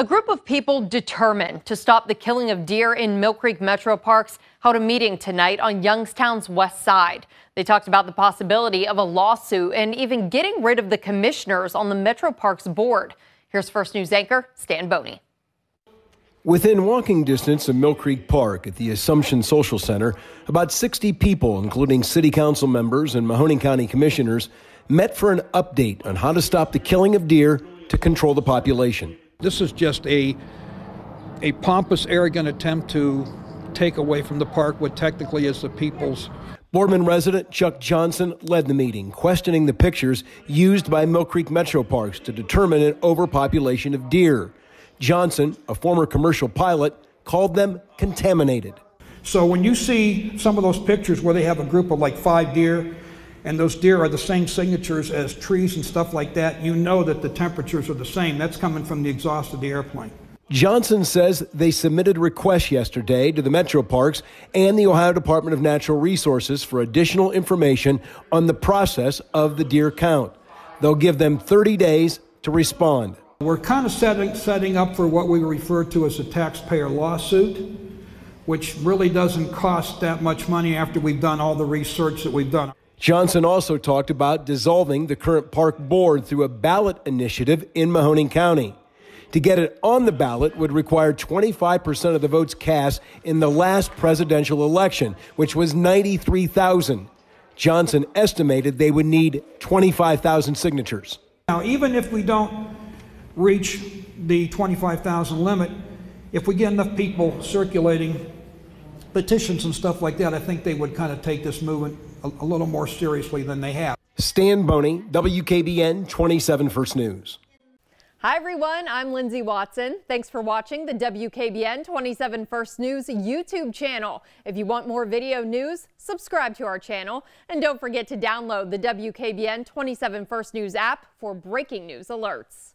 A group of people determined to stop the killing of deer in Mill Creek MetroParks held a meeting tonight on Youngstown's west side. They talked about the possibility of a lawsuit and even getting rid of the commissioners on the MetroParks board. Here's First News anchor Stan Boney. Within walking distance of Mill Creek Park at the Assumption Social Center, about 60 people, including city council members and Mahoning County commissioners, met for an update on how to stop the killing of deer to control the population. This is just a pompous, arrogant attempt to take away from the park what technically is the people's. Boardman resident Chuck Johnson led the meeting, questioning the pictures used by Mill Creek MetroParks to determine an overpopulation of deer. Johnson, a former commercial pilot, called them contaminated. So when you see some of those pictures where they have a group of like 5 deer, and those deer are the same signatures as trees and stuff like that, you know that the temperatures are the same. That's coming from the exhaust of the airplane. Johnson says they submitted requests yesterday to the MetroParks and the Ohio Department of Natural Resources for additional information on the process of the deer count. They'll give them 30 days to respond. We're kind of setting up for what we refer to as a taxpayer lawsuit, which really doesn't cost that much money after we've done all the research that we've done. Johnson also talked about dissolving the current park board through a ballot initiative in Mahoning County. To get it on the ballot would require 25% of the votes cast in the last presidential election, which was 93,000. Johnson estimated they would need 25,000 signatures. Now, even if we don't reach the 25,000 limit, if we get enough people circulating petitions and stuff like that, I think they would kind of take this movement a little more seriously than they have. Stan Boney, WKBN 27 First News. Hi everyone, I'm Lindsay Watson. Thanks for watching the WKBN 27 First News YouTube channel. If you want more video news, subscribe to our channel and don't forget to download the WKBN 27 First News app for breaking news alerts.